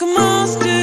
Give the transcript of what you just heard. like a monster.